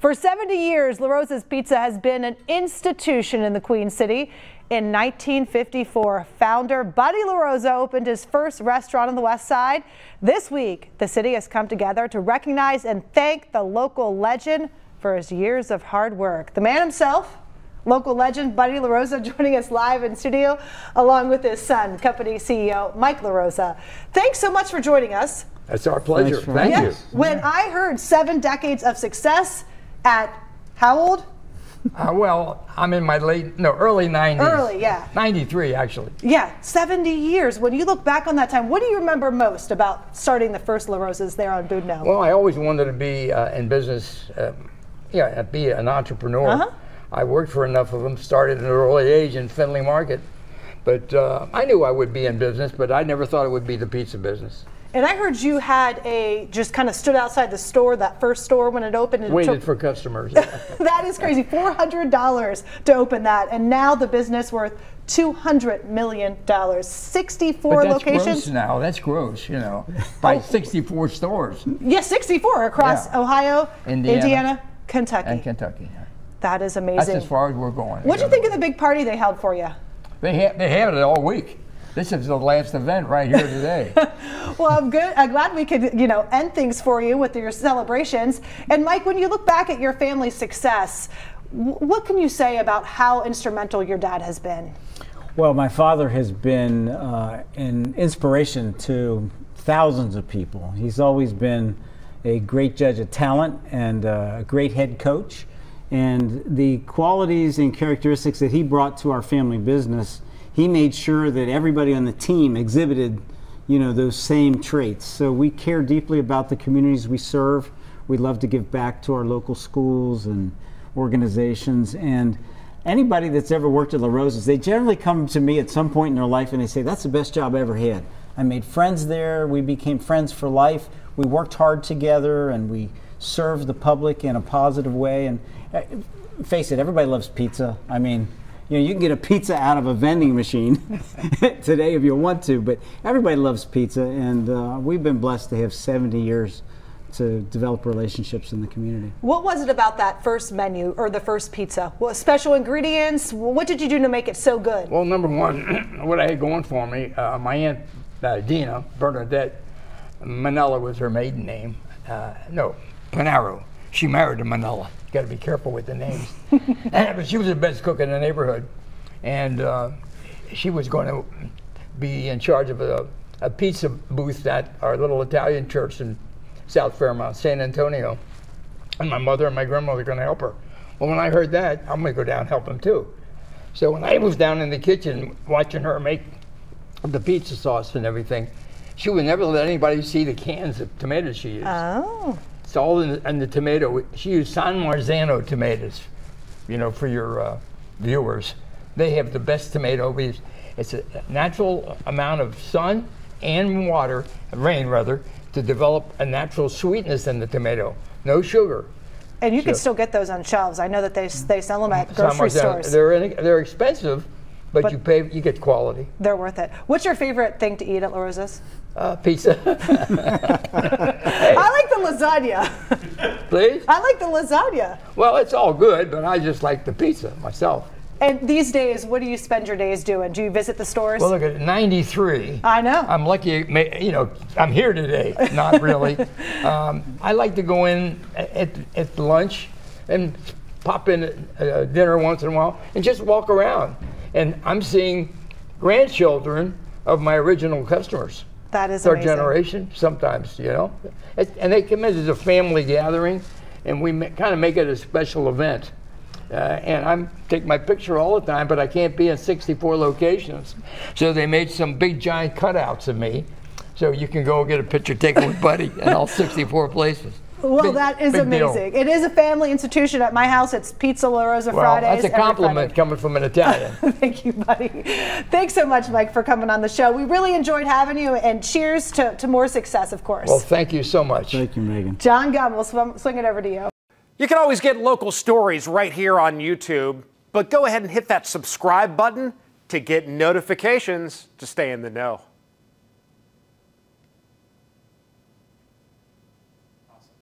For 70 years, LaRosa's Pizza has been an institution in the Queen City. In 1954, founder Buddy LaRosa opened his first restaurant on the West Side. This week, the city has come together to recognize and thank the local legend for his years of hard work. The man himself, local legend Buddy LaRosa, joining us live in studio along with his son, company CEO Mike LaRosa. Thanks so much for joining us. It's our pleasure. Thank you. When I heard 7 decades of success at how old? Well, I'm in my early 90s. Early, yeah. 93, actually. Yeah, 70 years. When you look back on that time, what do you remember most about starting the first LaRosa's there on Budno? Well, I always wanted to be in business, be an entrepreneur. I worked for enough of them, started at an early age in Finley Market. But I knew I would be in business, but I never thought it would be the pizza business. And I heard you had just kind of stood outside the store, that first store when it opened. And waited for customers. That is crazy, $400 to open that. And now the business worth $200 million, 64 but that's locations. Gross now, that's gross, you know, by 64 stores. Yeah, 64 across Ohio, Indiana, Kentucky. And Kentucky, yeah. That is amazing. That's as far as we're going. What do you think of the big party they held for you? They had it all week. This is the last event right here today. Well, I'm glad we could, end things for you with your celebrations. And Mike, when you look back at your family's success, what can you say about how instrumental your dad has been? Well, my father has been an inspiration to thousands of people. He's always been a great judge of talent and a great head coach. And the qualities and characteristics that he brought to our family business, he made sure that everybody on the team exhibited, those same traits. So we care deeply about the communities we serve. We love to give back to our local schools and organizations. And anybody that's ever worked at LaRosa's, they generally come to me at some point in their life and they say, that's the best job I ever had. I made friends there. We became friends for life. We worked hard together and we served the public in a positive way. And face it, everybody loves pizza. I mean, you can get a pizza out of a vending machine today if you want to, but everybody loves pizza, and we've been blessed to have 70 years to develop relationships in the community. What was it about that first menu or the first pizza? What special ingredients? What did you do to make it so good? Well, number one, what I had going for me, my aunt Dina Bernadette Manella was her maiden name. No, Panaro. She married to Manella. Got to be careful with the names. But she was the best cook in the neighborhood, and she was going to be in charge of a pizza booth at our little Italian church in South Fairmount, San Antonio. And my mother and my grandmother were going to help her. Well, when I heard that, I'm going to go down and help them too. So when I was down in the kitchen watching her make the pizza sauce and everything, she would never let anybody see the cans of tomatoes she used. Oh. It's all in the tomato. She used San Marzano tomatoes, for your viewers. They have the best tomato. It's a natural amount of sun and water, rain rather, to develop a natural sweetness in the tomato. No sugar. And you can still get those on shelves. I know that they sell them at grocery stores. They're expensive, but you get quality. They're worth it. What's your favorite thing to eat at LaRosa's? Pizza. Hey. I like the lasagna. Please? I like the lasagna. Well, it's all good, but I just like the pizza myself. And these days, what do you spend your days doing? Do you visit the stores? Well, look, at 93. I know. I'm lucky, I'm here today. Not really. I like to go in at lunch and pop in at dinner once in a while and just walk around. And I'm seeing grandchildren of my original customers. That is amazing. Third generation, sometimes, And they come in as a family gathering, and we kind of make it a special event. And I take my picture all the time, but I can't be in 64 locations. So they made some big, giant cutouts of me. So you can go get a picture taken with Buddy in all 64 places. Well, that is amazing. Deal. It is a family institution. At my house, it's Pizza LaRosa Fridays. That's a compliment coming from an Italian. Thank you, Buddy. Thanks so much, Mike, for coming on the show. We really enjoyed having you, and cheers to more success, of course. Well, thank you so much. Thank you, Megan. John Gum, we'll swing it over to you. You can always get local stories right here on YouTube, but go ahead and hit that subscribe button to get notifications to stay in the know.